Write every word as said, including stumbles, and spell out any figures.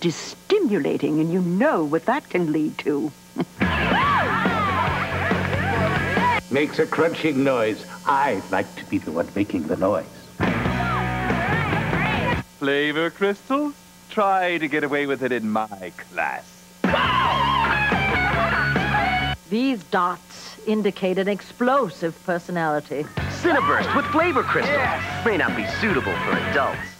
just is stimulating, and you know what that can lead to. Makes a crunching noise. I like to be the one making the noise. Flavor crystals? Try to get away with it in my class. These dots indicate an explosive personality. Cinnaburst with flavor crystals. Yes. May not be suitable for adults.